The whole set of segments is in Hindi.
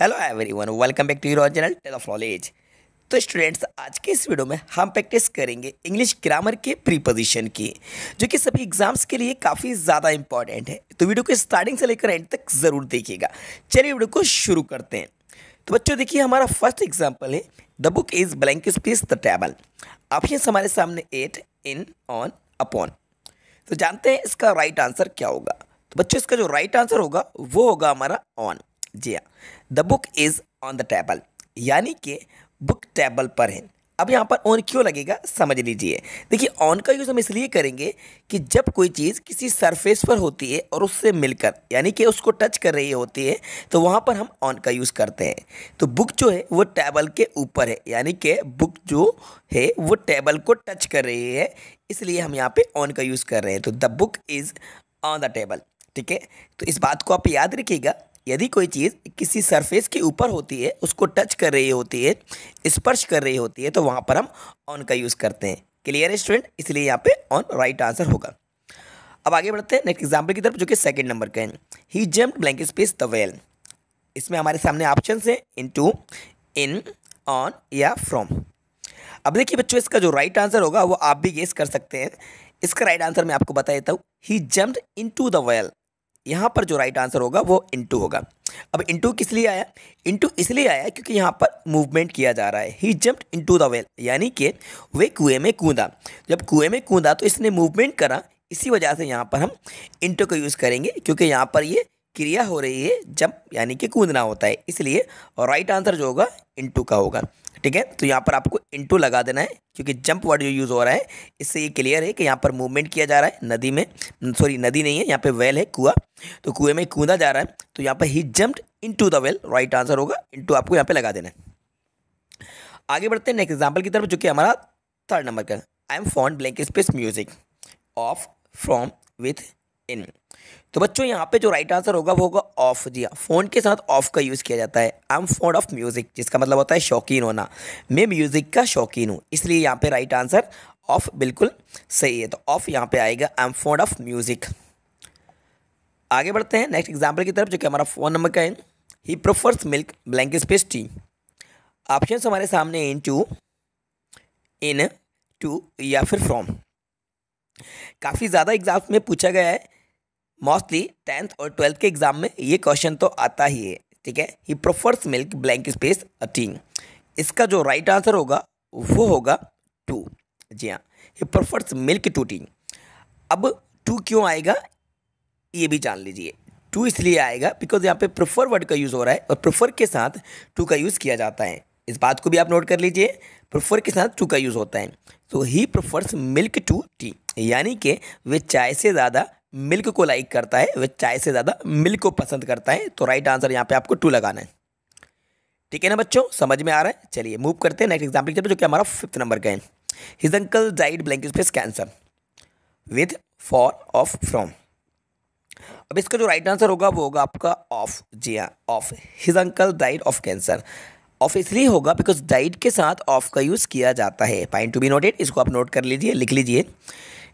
Hello everyone, welcome back to your channel treasure of knowledge. तो स्टूडेंट्स, आज के इस वीडियो में हम प्रैक्टिस करेंगे इंग्लिश ग्रामर के प्रीपोजिशन की, जो कि सभी एग्जाम्स के लिए काफ़ी ज़्यादा इंपॉर्टेंट है। तो वीडियो को स्टार्टिंग से लेकर एंड तक ज़रूर देखिएगा। चलिए वीडियो को शुरू करते हैं। तो बच्चों देखिए, हमारा फर्स्ट एग्जाम्पल है the book is blank space the table. Options हमारे सामने एट, इन, ऑन, अपॉन। तो जानते हैं इसका राइट आंसर क्या होगा। तो बच्चों इसका जो राइट आंसर होगा वो होगा हमारा ऑन। जी हाँ, the book is on the table, यानी कि बुक टेबल पर है। अब यहाँ पर ऑन क्यों लगेगा समझ लीजिए। देखिए ऑन का यूज़ हम इसलिए करेंगे कि जब कोई चीज़ किसी सरफेस पर होती है और उससे मिलकर, यानी कि उसको टच कर रही होती है, तो वहाँ पर हम ऑन का यूज़ करते हैं। तो बुक जो है वो टेबल के ऊपर है, यानी कि बुक जो है वो टेबल को टच कर रही है, इसलिए हम यहाँ पे ऑन का यूज़ कर रहे हैं। तो the book is on the table, ठीक है। तो इस बात को आप याद रखिएगा, यदि कोई चीज़ किसी सरफेस के ऊपर होती है, उसको टच कर रही होती है, स्पर्श कर रही होती है, तो वहाँ पर हम ऑन का यूज़ करते हैं। क्लियर है स्टूडेंट? इसलिए यहाँ पे ऑन राइट आंसर होगा। अब आगे बढ़ते हैं नेक्स्ट एग्जाम्पल की तरफ, जो कि सेकंड नंबर का है। He jumped blank space the well. इसमें हमारे सामने ऑप्शन हैं इनटू, इन, ऑन या फ्रॉम। अब देखिए बच्चों, इसका जो राइट आंसर होगा वो आप भी गेस कर सकते हैं। इसका राइट आंसर मैं आपको बता देता हूँ, he jumped into the well. यहाँ पर जो राइट आंसर होगा वो इनटू होगा। अब इनटू किस लिए आया? इनटू इसलिए आया क्योंकि यहाँ पर मूवमेंट किया जा रहा है। He jumped into the well, यानी कि वे कुएं में कूदा। जब कुएं में कूदा तो इसने मूवमेंट करा, इसी वजह से यहाँ पर हम इनटू का यूज़ करेंगे, क्योंकि यहाँ पर ये क्रिया हो रही है, जंप यानी कि कूदना होता है। इसलिए राइट आंसर जो होगा इनटू का होगा, ठीक है। तो यहाँ पर आपको इनटू लगा देना है, क्योंकि जंप वर्ड जो यूज़ हो रहा है इससे ये क्लियर है कि यहाँ पर मूवमेंट किया जा रहा है। नदी में, सॉरी नदी नहीं है, यहाँ पे वेल है, कुआं, तो कुएं में कूदा जा रहा है। तो यहाँ पर he jumped into the well right answer होगा। इनटू आपको यहाँ पे लगा देना है। आगे बढ़ते हैं नेक्स्ट एग्जाम्पल की तरफ, जो कि हमारा थर्ड नंबर का। I am fond blank space music, of, from, with, in. तो बच्चों यहाँ पे जो राइट आंसर होगा वो होगा ऑफ। जी हाँ, फोन के साथ ऑफ का यूज़ किया जाता है। I am fond of music, जिसका मतलब होता है शौकीन होना। मैं म्यूज़िक का शौकीन हूँ, इसलिए यहाँ पे राइट आंसर ऑफ बिल्कुल सही है। तो ऑफ यहाँ पे आएगा। I am fond of music. आगे बढ़ते हैं नेक्स्ट एग्जाम्पल की तरफ, जो कि हमारा फोन नंबर का है। He prefers milk blank space tea. Option हमारे सामने इनटू, इन, टू या फिर फ्रॉम। काफ़ी ज़्यादा एग्जाम्स में पूछा गया है, मोस्टली 10th और 12th के एग्जाम में ये क्वेश्चन तो आता ही है, ठीक है। He prefers milk blank space a tea. इसका जो राइट आंसर होगा वो होगा टू। जी हाँ, he prefers milk to tea. अब टू क्यों आएगा ये भी जान लीजिए। टू इसलिए आएगा बिकॉज यहाँ पे प्रेफर वर्ड का यूज़ हो रहा है और प्रेफर के साथ टू का यूज़ किया जाता है। इस बात को भी आप नोट कर लीजिए, प्रेफर के साथ टू का यूज़ होता है। तो he prefers milk to tea, यानी कि वे चाय से ज़्यादा मिल्क को लाइक करता है, वह चाय से ज़्यादा मिल्क को पसंद करता है। तो राइट आंसर यहाँ पे आपको टू लगाना है, ठीक है ना बच्चों? समझ में आ रहा है? चलिए मूव करते हैं नेक्स्ट एग्जाम्पल की तरफ, जो कि हमारा फिफ्थ नंबर का है। His uncle died blank space cancer, with, for, of, from. अब इसका जो राइट आंसर होगा वो होगा आपका ऑफ। जी हाँ, of. His uncle died of cancer. Of इसलिए होगा बिकॉज डाइड के साथ ऑफ का यूज़ किया जाता है। पॉइंट टू बी नोटेड, इसको आप नोट कर लीजिए, लिख लीजिए।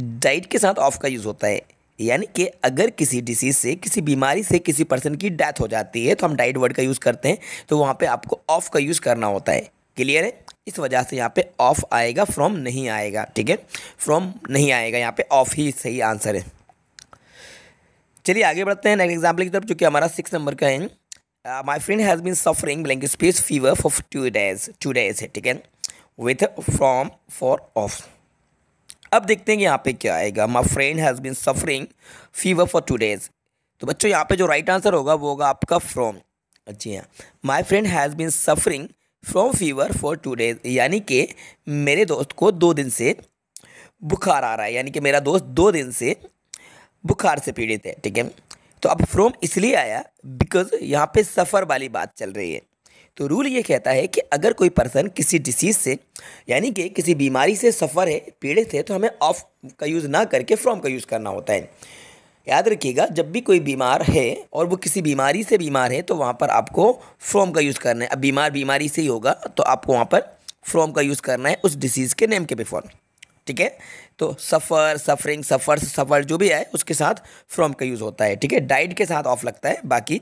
डाइड के साथ ऑफ का यूज़ होता है, यानी कि अगर किसी डिसीज़ से, किसी बीमारी से किसी पर्सन की डेथ हो जाती है तो हम डाइड वर्ड का यूज़ करते हैं, तो वहाँ पे आपको ऑफ का यूज़ करना होता है। क्लियर है? इस वजह से यहाँ पे ऑफ आएगा, फ्रॉम नहीं आएगा, ठीक है। फ्रॉम नहीं आएगा, यहाँ पे ऑफ ही सही आंसर है। चलिए आगे बढ़ते हैं नेक्स्ट एग्जाम्पल की तरफ, जो कि हमारा 6 नंबर का है। My friend has been suffering blank space fever for 2 days. 2 days है, ठीक है। With, from, for, of. अब देखते हैं कि यहाँ पे क्या आएगा। My friend has been suffering fever for 2 days. तो बच्चों यहाँ पे जो राइट आंसर होगा वो होगा आपका फ्रॉम। जी हाँ, my friend has been suffering from fever for 2 days, यानी कि मेरे दोस्त को 2 दिन से बुखार आ रहा है, यानी कि मेरा दोस्त 2 दिन से बुखार से पीड़ित है, ठीक है। तो अब फ्रॉम इसलिए आया बिकॉज यहाँ पे सफ़र वाली बात चल रही है। तो रूल ये कहता है कि अगर कोई पर्सन किसी डिसीज़ से, यानी कि किसी बीमारी से सफ़र है, पीड़ित है, तो हमें ऑफ का यूज़ ना करके फ्रॉम का यूज़ करना होता है। याद रखिएगा, जब भी कोई बीमार है और वो किसी बीमारी से बीमार है तो वहाँ पर आपको फ्रॉम का यूज़ करना है। अब बीमार बीमारी से ही होगा, तो आपको वहाँ पर फ्रॉम का यूज़ करना है उस डिसीज़ के नेम के बिफोर, ठीक है। तो सफ़र, सफरिंग, सफ़र, सफ़र जो भी है उसके साथ फ्रॉम का यूज़ होता है, ठीक है। डाइड के साथ ऑफ लगता है, बाकी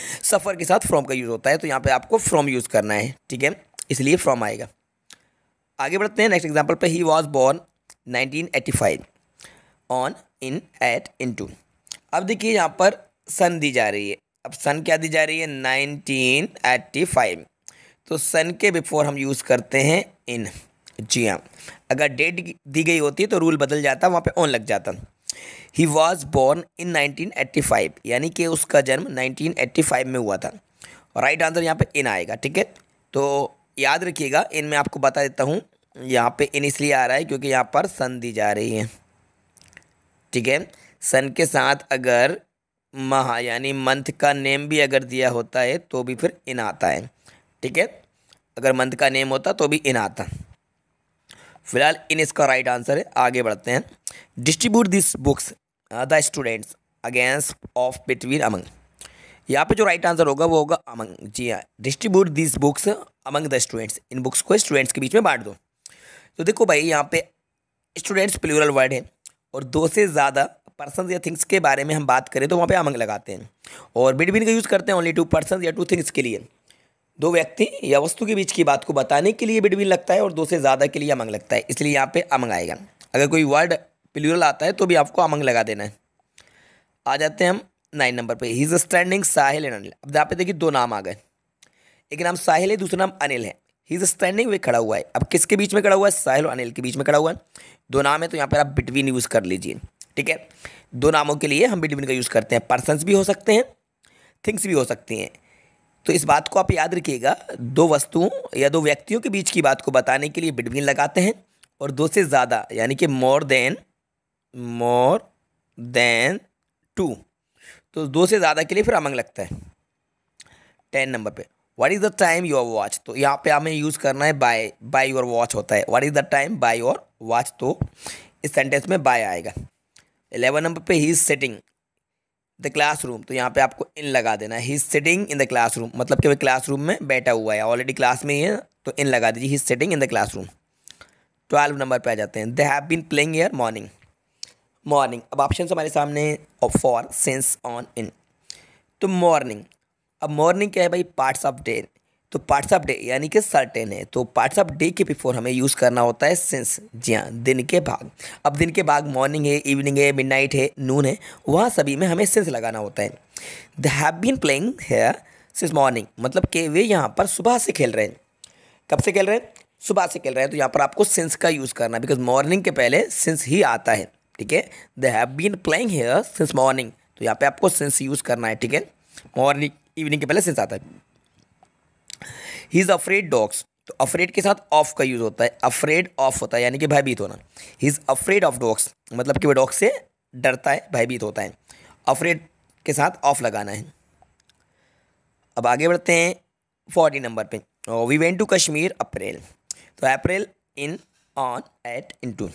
सफ़र के साथ फ्रॉम का यूज़ होता है, तो यहाँ पे आपको फ्रॉम यूज़ करना है, ठीक है, इसलिए फ्रॉम आएगा। आगे बढ़ते हैं नेक्स्ट एग्जांपल पे। He was born 1985 on in at into. अब देखिए यहाँ पर सन दी जा रही है। अब सन क्या दी जा रही है? 1985। तो सन के बिफोर हम यूज़ करते हैं इन। जी हाँ, अगर डेट दी गई होती तो रूल बदल जाता, वहाँ पे ऑन लग जाता। ही वॉज बॉर्न इन 1985, यानी कि उसका जन्म 1985 में हुआ था। राइट आंसर यहाँ पे इन आएगा, ठीक है। तो याद रखिएगा, इन में आपको बता देता हूँ, यहाँ पे इन इसलिए आ रहा है क्योंकि यहाँ पर सन दी जा रही है, ठीक है। सन के साथ अगर महा यानी मंथ का नेम भी अगर दिया होता है तो भी फिर इन आता है, ठीक है। अगर मंथ का नेम होता तो भी इन आता। फिलहाल इन इसका राइट आंसर है। आगे बढ़ते हैं। Distribute this books the students against of between among. यहाँ पे जो राइट आंसर होगा वो होगा अमंग। जी हाँ, distribute this books among the students, इन बुक्स को स्टूडेंट्स के बीच में बांट दो। तो देखो भाई, यहाँ पे स्टूडेंट्स प्लूरल वर्ड है, और दो से ज़्यादा पर्सन या थिंग्स के बारे में हम बात करें तो वहाँ पे अमंग लगाते हैं, और बिटवीन का यूज़ करते हैं ओनली टू पर्सन या टू थिंग्स के लिए। दो व्यक्ति या वस्तु के बीच की बात को बताने के लिए बिटवीन लगता है, और दो से ज़्यादा के लिए अमंग लगता है, इसलिए यहाँ पे अमंग आएगा। अगर कोई वर्ड प्लूरल आता है तो भी आपको अमंग लगा देना है। आ जाते हैं हम 9 नंबर पे। He is standing Sahil and Anil. अब यहाँ पे देखिए दो नाम आ गए, एक नाम साहिल है, दूसरा नाम अनिल है। ही इज स्टैंडिंग, वे खड़ा हुआ है। अब किसके बीच में खड़ा हुआ है? साहिल और अनिल के बीच में खड़ा हुआ है। दो नाम है तो यहाँ पर आप बिटवीन यूज़ कर लीजिए, ठीक है। दो नामों के लिए हम बिटवीन का यूज़ करते हैं। पर्सन्स भी हो सकते हैं, थिंग्स भी हो सकती हैं। तो इस बात को आप याद रखिएगा, दो वस्तुओं या दो व्यक्तियों के बीच की बात को बताने के लिए बिटवीन लगाते हैं, और दो से ज़्यादा यानी कि मोर देन टू, तो दो से ज़्यादा के लिए फिर अमंग लगता है। 10 नंबर पे। What is the time your watch. तो यहाँ पे हमें यूज़ करना है बाय, बाय योर वॉच होता है। What is the time by your watch, तो इस सेंटेंस में बाय आएगा। 11 नंबर पे। He is sitting the classroom, तो यहाँ पे आपको इन लगा देना है। He is sitting in the classroom, मतलब कि वह क्लासरूम में बैठा हुआ है, ऑलरेडी क्लास में ही है, तो इन लगा दीजिए। He is sitting in the classroom. 12 number पे आ जाते हैं। They have been playing here morning. अब ऑप्शन हमारे सामने फॉर, सिंस, ऑन, इन। तो मॉर्निंग, अब मॉर्निंग क्या है भाई? Parts of day. तो पार्ट्स ऑफ डे यानी कि सर्टेन है, तो पार्ट्स ऑफ डे के बिफोर हमें यूज़ करना होता है सिंस। जी हाँ, दिन के भाग। अब दिन के भाग मॉर्निंग है, इवनिंग है, मिडनाइट है, नून है, वहाँ सभी में हमें सिंस लगाना होता है। They have been playing here since morning, मतलब कि वे यहाँ पर सुबह से खेल रहे हैं। कब से खेल रहे हैं? सुबह से खेल रहे हैं। तो यहाँ पर आपको सिंस का यूज़ करना है, बिकॉज मॉर्निंग के पहले सिंस ही आता है, ठीक है। They have been playing here since morning, तो यहाँ पर आपको सिंस यूज़ करना है, ठीक है। मॉर्निंग इवनिंग के पहले सिंस आता है। ही इज़ अफ्रेड डॉग्स, तो अफ्रेड के साथ ऑफ का यूज़ होता है। अफ्रेड ऑफ होता है यानी कि भयभीत होना। He is afraid of dogs, मतलब कि वह डॉग से डरता है, भयभीत होता है। अफ्रेड के साथ ऑफ लगाना है। अब आगे बढ़ते हैं 40 नंबर पे। We went to Kashmir April, तो April in, on, at, in to.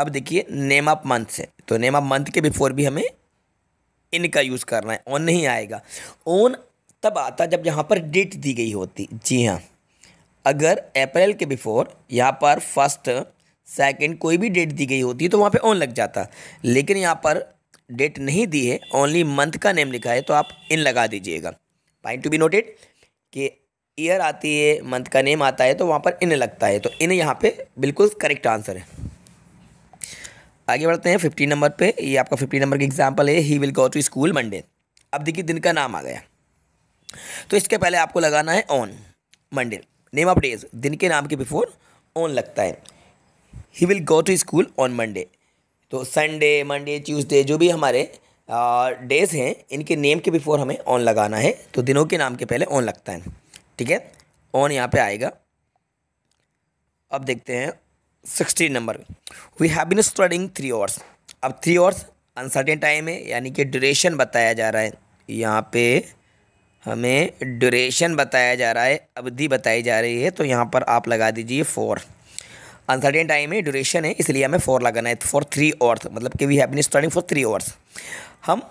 अब देखिए नेम ऑफ मंथ से, तो नेम ऑफ मंथ के बिफोर भी हमें इन का यूज़ करना है, ऑन नहीं आएगा। ऑन तब आता जब यहाँ पर डेट दी गई होती। जी हाँ, अगर अप्रैल के बिफोर यहाँ पर फर्स्ट, सेकंड कोई भी डेट दी गई होती तो वहाँ पे ऑन लग जाता, लेकिन यहाँ पर डेट नहीं दी है, ओनली मंथ का नेम लिखा है, तो आप इन लगा दीजिएगा। पॉइंट टू बी नोटेड कि ईयर आती है, मंथ का नेम आता है, तो वहाँ पर इन लगता है, तो इन यहाँ पे बिल्कुल करेक्ट आंसर है। आगे बढ़ते हैं 50 नंबर पर। ये आपका 50 नंबर की एग्जाम्पल है। He will go to school Monday. अब देखिए दिन का नाम आ गया, तो इसके पहले आपको लगाना है on. Monday name of days, दिन के नाम के बिफोर ऑन लगता है। He will go to school on Monday, तो संडे, मंडे, ट्यूसडे, जो भी हमारे डेज हैं, इनके नेम के बिफोर हमें ऑन लगाना है, तो दिनों के नाम के पहले ऑन लगता है, ठीक है। ऑन यहाँ पे आएगा। अब देखते हैं 60 number. We have been studying 3 hours. अब 3 आवर्स अनसर्टेन टाइम है, यानी कि ड्यूरेशन बताया जा रहा है, यहाँ पे हमें ड्यूरेशन बताया जा रहा है, अवधि बताई जा रही है, तो यहाँ पर आप लगा दीजिए 4। अनसर्टेन टाइम है, ड्यूरेशन है, इसलिए हमें 4 लगाना है। फॉर 3 आवर्स, मतलब कि we have been studying for 3 hours, हम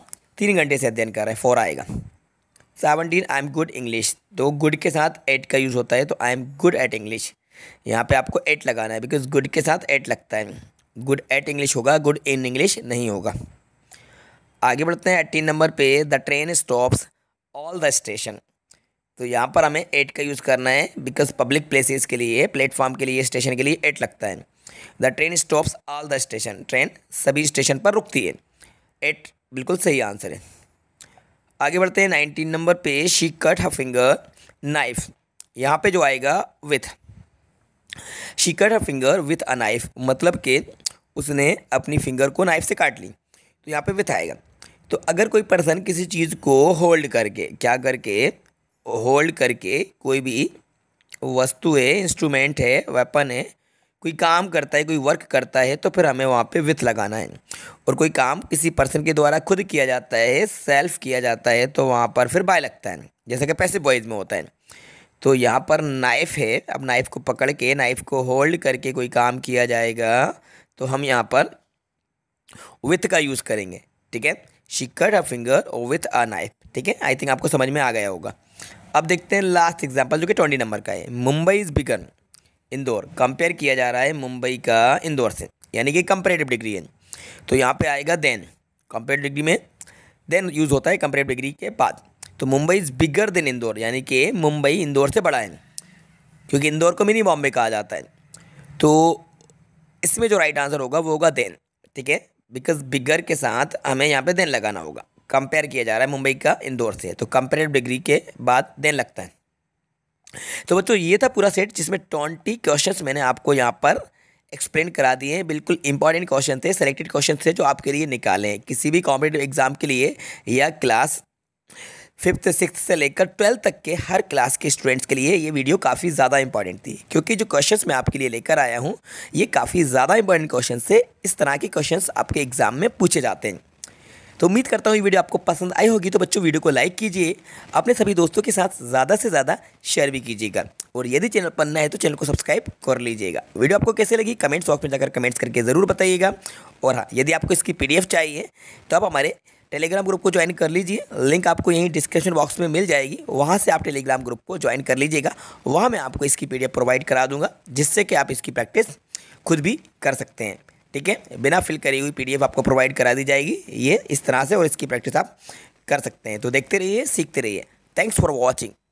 3 घंटे से अध्ययन कर रहे हैं, 4 आएगा। 17 आई एम गुड इंग्लिश, तो गुड के साथ 8 का यूज़ होता है, तो I am good at English, यहाँ पे आपको 8 लगाना है, बिकॉज गुड के साथ 8 लगता है। गुड एट इंग्लिश होगा, गुड इन इंग्लिश नहीं होगा। आगे बढ़ते हैं 18 नंबर पे। The train stops all the station. तो यहाँ पर हमें 8 का यूज़ करना है बिकॉज पब्लिक प्लेसेस के लिए, प्लेटफॉर्म के लिए, स्टेशन के लिए 8 लगता है। The train stops all the station, train सभी स्टेशन पर रुकती है। 8 बिल्कुल सही आंसर है। आगे बढ़ते हैं 19 नंबर पे, she cut her finger knife. यहाँ पे जो आएगा with, she cut her finger with a knife, मतलब कि उसने अपनी फिंगर को नाइफ से काट ली, तो यहाँ पे विथ आएगा। तो अगर कोई पर्सन किसी चीज़ को होल्ड करके, क्या करके, होल्ड करके, कोई भी वस्तु है, इंस्ट्रूमेंट है, वेपन है, कोई काम करता है, कोई वर्क करता है, तो फिर हमें वहाँ पे विथ लगाना है। और कोई काम किसी पर्सन के द्वारा खुद किया जाता है, सेल्फ किया जाता है, तो वहाँ पर फिर बाय लगता है, जैसे कि पैसिव वॉइस में होता है। तो यहाँ पर नाइफ है, अब नाइफ को पकड़ के, नाइफ को होल्ड करके कोई काम किया जाएगा, तो हम यहाँ पर विथ का यूज़ करेंगे। ठीक है, she cut her finger with a knife. ठीक है, आई थिंक आपको समझ में आ गया होगा। अब देखते हैं लास्ट एग्जाम्पल जो कि 20 नंबर का है। Mumbai is begin Indore, compare किया जा रहा है मुंबई का इंदौर से, यानी कि कंपेरेटिव डिग्री है। तो यहाँ पे आएगा देन, कंपेरेटिव डिग्री में देन यूज़ होता है कंपेरेटिव डिग्री के बाद। तो Mumbai is bigger than Indore, यानी कि मुंबई इंदौर से बड़ा है, क्योंकि इंदौर को मिनी बॉम्बे कहा जाता है। तो इसमें जो राइट आंसर होगा वो होगा देन। ठीक है, बिकॉज बिगर के साथ हमें यहाँ पे देन लगाना होगा, कंपेयर किया जा रहा है मुंबई का इंदौर से, तो कंपेरेटिव डिग्री के बाद देन लगता है। तो बच्चों ये था पूरा सेट, जिसमें 20 क्वेश्चंस मैंने आपको यहाँ पर एक्सप्लेन करा दिए हैं। बिल्कुल इंपॉर्टेंट क्वेश्चन थे, सेलेक्टेड क्वेश्चन थे जो आपके लिए निकाले हैं किसी भी कॉम्पिटेटिव एग्जाम के लिए, या क्लास 5th 6th से लेकर 12th तक के हर क्लास के स्टूडेंट्स के लिए ये वीडियो काफ़ी ज़्यादा इंपॉर्टेंट थी, क्योंकि जो क्वेश्चंस मैं आपके लिए लेकर आया हूँ ये काफ़ी ज़्यादा इंपॉर्टेंट क्वेश्चन थे। इस तरह के क्वेश्चंस आपके एग्जाम में पूछे जाते हैं। तो उम्मीद करता हूँ ये वीडियो आपको पसंद आई होगी। तो बच्चों वीडियो को लाइक कीजिए, अपने सभी दोस्तों के साथ ज़्यादा से ज़्यादा शेयर भी कीजिएगा, और यदि चैनल पर नया है तो चैनल को सब्सक्राइब कर लीजिएगा। वीडियो आपको कैसे लगी कमेंट्स बॉक्स में जाकर कमेंट्स करके ज़रूर बताइएगा। और हाँ, यदि आपको इसकी PDF चाहिए तो आप हमारे टेलीग्राम ग्रुप को ज्वाइन कर लीजिए, लिंक आपको यहीं डिस्क्रिप्शन बॉक्स में मिल जाएगी। वहाँ से आप टेलीग्राम ग्रुप को ज्वाइन कर लीजिएगा, वहाँ मैं आपको इसकी PDF प्रोवाइड करा दूँगा, जिससे कि आप इसकी प्रैक्टिस खुद भी कर सकते हैं। ठीक है, बिना फिल करी हुई PDF आपको प्रोवाइड करा दी जाएगी ये इस तरह से, और इसकी प्रैक्टिस आप कर सकते हैं। तो देखते रहिए, सीखते रहिए। Thanks for watching.